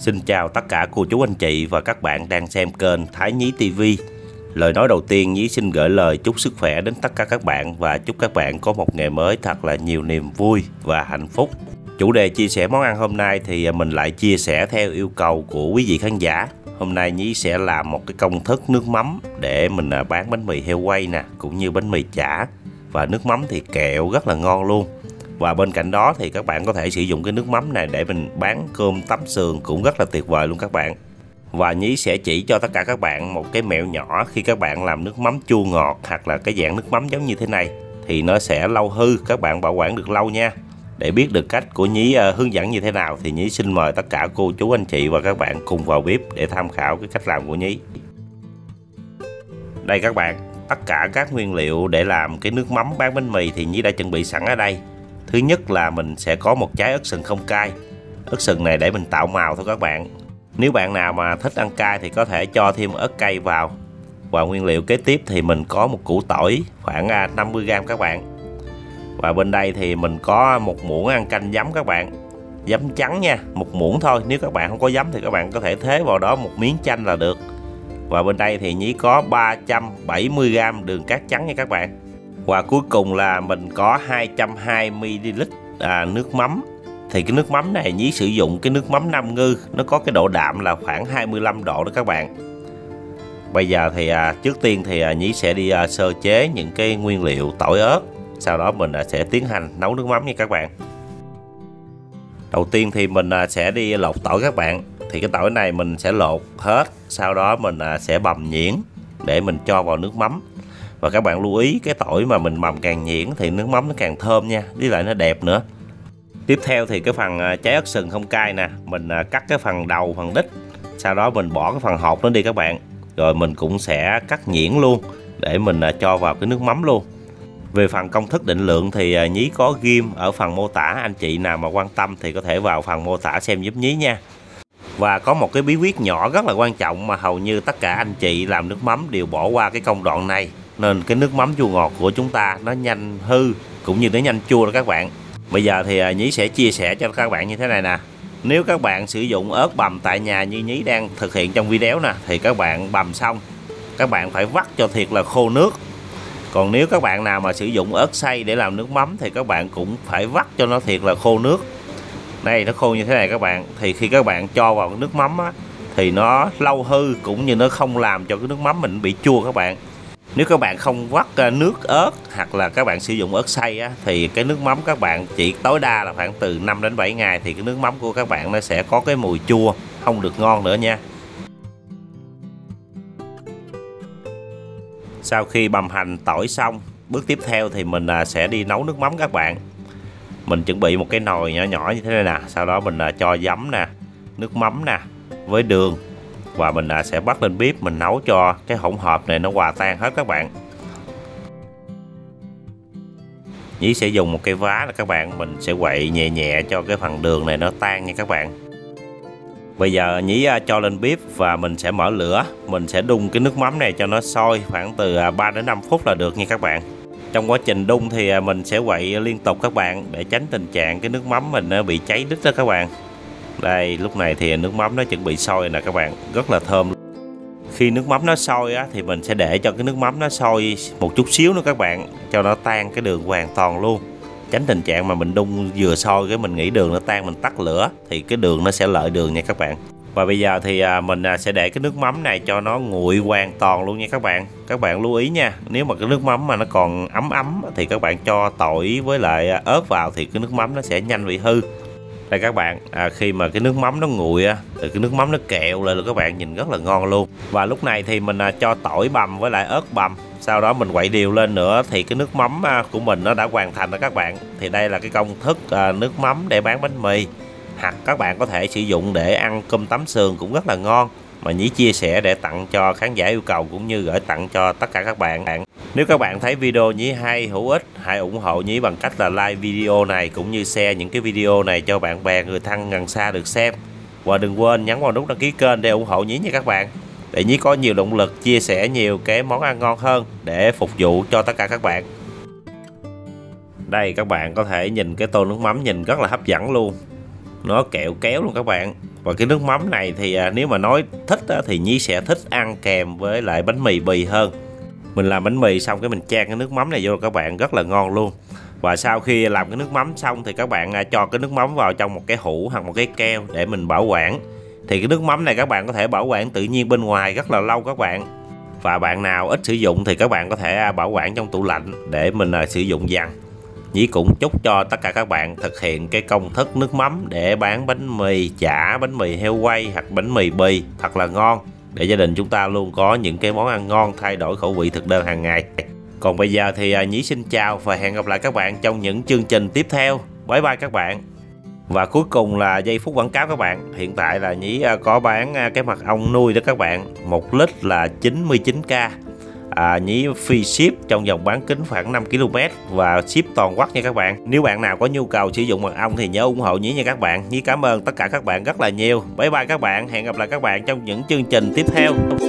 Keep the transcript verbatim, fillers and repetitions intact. Xin chào tất cả cô chú anh chị và các bạn đang xem kênh Thái Nhí ti vi. Lời nói đầu tiên, Nhí xin gửi lời chúc sức khỏe đến tất cả các bạn và chúc các bạn có một ngày mới thật là nhiều niềm vui và hạnh phúc. Chủ đề chia sẻ món ăn hôm nay thì mình lại chia sẻ theo yêu cầu của quý vị khán giả. Hôm nay Nhí sẽ làm một cái công thức nước mắm để mình bán bánh mì heo quay nè, cũng như bánh mì chả. Và nước mắm thì kẹo rất là ngon luôn. Và bên cạnh đó thì các bạn có thể sử dụng cái nước mắm này để mình bán cơm tấm sườn cũng rất là tuyệt vời luôn các bạn. Và Nhí sẽ chỉ cho tất cả các bạn một cái mẹo nhỏ khi các bạn làm nước mắm chua ngọt hoặc là cái dạng nước mắm giống như thế này thì nó sẽ lâu hư, các bạn bảo quản được lâu nha. Để biết được cách của Nhí uh, hướng dẫn như thế nào thì Nhí xin mời tất cả cô chú anh chị và các bạn cùng vào bếp để tham khảo cái cách làm của Nhí. Đây các bạn, tất cả các nguyên liệu để làm cái nước mắm bán bánh mì thì Nhí đã chuẩn bị sẵn ở đây. Thứ nhất là mình sẽ có một trái ớt sừng không cay. Ớt sừng này để mình tạo màu thôi các bạn. Nếu bạn nào mà thích ăn cay thì có thể cho thêm ớt cay vào. Và nguyên liệu kế tiếp thì mình có một củ tỏi khoảng năm mươi gam các bạn. Và bên đây thì mình có một muỗng ăn canh giấm các bạn. Giấm trắng nha, một muỗng thôi. Nếu các bạn không có giấm thì các bạn có thể thế vào đó một miếng chanh là được. Và bên đây thì Nhí có ba trăm bảy mươi gam đường cát trắng nha các bạn. Và cuối cùng là mình có hai trăm hai mươi mi li lít à, nước mắm. Thì cái nước mắm này Nhí sử dụng cái nước mắm Nam Ngư, nó có cái độ đạm là khoảng hai mươi lăm độ đó các bạn. Bây giờ thì à, trước tiên thì à, Nhí sẽ đi à, sơ chế những cái nguyên liệu tỏi ớt. Sau đó mình à, sẽ tiến hành nấu nước mắm nha các bạn. Đầu tiên thì mình à, sẽ đi lột tỏi các bạn. Thì cái tỏi này mình sẽ lột hết, sau đó mình à, sẽ bằm nhuyễn để mình cho vào nước mắm. Và các bạn lưu ý, cái tỏi mà mình bằm càng nhuyễn thì nước mắm nó càng thơm nha, với lại nó đẹp nữa. Tiếp theo thì cái phần trái ớt sừng không cay nè, mình cắt cái phần đầu, phần đít, sau đó mình bỏ cái phần hột nó đi các bạn. Rồi mình cũng sẽ cắt nhuyễn luôn để mình cho vào cái nước mắm luôn. Về phần công thức định lượng thì Nhí có ghim ở phần mô tả, anh chị nào mà quan tâm thì có thể vào phần mô tả xem giúp Nhí nha. Và có một cái bí quyết nhỏ rất là quan trọng mà hầu như tất cả anh chị làm nước mắm đều bỏ qua cái công đoạn này, nên cái nước mắm chua ngọt của chúng ta nó nhanh hư cũng như nó nhanh chua đó các bạn. Bây giờ thì Nhí sẽ chia sẻ cho các bạn như thế này nè. Nếu các bạn sử dụng ớt bằm tại nhà như Nhí đang thực hiện trong video nè, thì các bạn bằm xong các bạn phải vắt cho thiệt là khô nước. Còn nếu các bạn nào mà sử dụng ớt xay để làm nước mắm thì các bạn cũng phải vắt cho nó thiệt là khô nước. Đây, nó khô như thế này các bạn. Thì khi các bạn cho vào nước mắm á, thì nó lâu hư cũng như nó không làm cho cái nước mắm mình bị chua các bạn. Nếu các bạn không vắt nước ớt hoặc là các bạn sử dụng ớt xay á, thì cái nước mắm các bạn chỉ tối đa là khoảng từ năm đến bảy ngày thì cái nước mắm của các bạn nó sẽ có cái mùi chua, không được ngon nữa nha. Sau khi bằm hành tỏi xong, bước tiếp theo thì mình sẽ đi nấu nước mắm các bạn. Mình chuẩn bị một cái nồi nhỏ nhỏ như thế này nè, sau đó mình cho giấm nè, nước mắm nè với đường. Và mình sẽ bắt lên bếp, mình nấu cho cái hỗn hợp này nó hòa tan hết các bạn. Nhí sẽ dùng một cái vá là các bạn, mình sẽ quậy nhẹ nhẹ cho cái phần đường này nó tan nha các bạn. Bây giờ Nhí cho lên bếp và mình sẽ mở lửa. Mình sẽ đun cái nước mắm này cho nó sôi khoảng từ ba đến năm phút là được nha các bạn. Trong quá trình đun thì mình sẽ quậy liên tục các bạn, để tránh tình trạng cái nước mắm mình nó bị cháy đít đó các bạn. Đây, lúc này thì nước mắm nó chuẩn bị sôi nè các bạn, rất là thơm. Khi nước mắm nó sôi á, thì mình sẽ để cho cái nước mắm nó sôi một chút xíu nữa các bạn, cho nó tan cái đường hoàn toàn luôn. Tránh tình trạng mà mình đun vừa sôi cái mình nghĩ đường nó tan, mình tắt lửa thì cái đường nó sẽ lợi đường nha các bạn. Và bây giờ thì mình sẽ để cái nước mắm này cho nó nguội hoàn toàn luôn nha các bạn. Các bạn lưu ý nha, nếu mà cái nước mắm mà nó còn ấm ấm thì các bạn cho tỏi với lại ớt vào thì cái nước mắm nó sẽ nhanh bị hư. Đây các bạn, à, khi mà cái nước mắm nó nguội á, thì cái nước mắm nó kẹo lại là các bạn nhìn rất là ngon luôn. Và lúc này thì mình à, cho tỏi bằm với lại ớt bằm, sau đó mình quậy đều lên nữa thì cái nước mắm à, của mình nó đã hoàn thành rồi các bạn. Thì đây là cái công thức à, nước mắm để bán bánh mì, hoặc các bạn có thể sử dụng để ăn cơm tấm sườn cũng rất là ngon, mà Nhí chia sẻ để tặng cho khán giả yêu cầu cũng như gửi tặng cho tất cả các bạn. Nếu các bạn thấy video Nhí hay, hữu ích, hãy ủng hộ Nhí bằng cách là like video này cũng như share những cái video này cho bạn bè, người thân gần xa được xem. Và đừng quên nhấn vào nút đăng ký kênh để ủng hộ Nhí nha các bạn, để Nhí có nhiều động lực chia sẻ nhiều cái món ăn ngon hơn để phục vụ cho tất cả các bạn. Đây các bạn có thể nhìn cái tô nước mắm nhìn rất là hấp dẫn luôn, nó kẹo kéo luôn các bạn. Và cái nước mắm này thì à, nếu mà nói thích á, thì Nhí sẽ thích ăn kèm với lại bánh mì bì hơn. Mình làm bánh mì xong cái mình chan cái nước mắm này vô các bạn, rất là ngon luôn. Và sau khi làm cái nước mắm xong thì các bạn à, cho cái nước mắm vào trong một cái hũ hoặc một cái keo để mình bảo quản. Thì cái nước mắm này các bạn có thể bảo quản tự nhiên bên ngoài rất là lâu các bạn. Và bạn nào ít sử dụng thì các bạn có thể à, bảo quản trong tủ lạnh để mình à, sử dụng dần. Nhí cũng chúc cho tất cả các bạn thực hiện cái công thức nước mắm để bán bánh mì chả, bánh mì heo quay hoặc bánh mì bì thật là ngon, để gia đình chúng ta luôn có những cái món ăn ngon, thay đổi khẩu vị thực đơn hàng ngày. Còn bây giờ thì Nhí xin chào và hẹn gặp lại các bạn trong những chương trình tiếp theo. Bye bye các bạn. Và cuối cùng là giây phút quảng cáo các bạn. Hiện tại là Nhí có bán cái mật ong nuôi đó các bạn, một lít là chín mươi chín k. À, Nhí free ship trong vòng bán kính khoảng năm ki lô mét và ship toàn quốc nha các bạn. Nếu bạn nào có nhu cầu sử dụng mật ong thì nhớ ủng hộ Nhí nha các bạn. Nhí cảm ơn tất cả các bạn rất là nhiều. Bye bye các bạn, hẹn gặp lại các bạn trong những chương trình tiếp theo.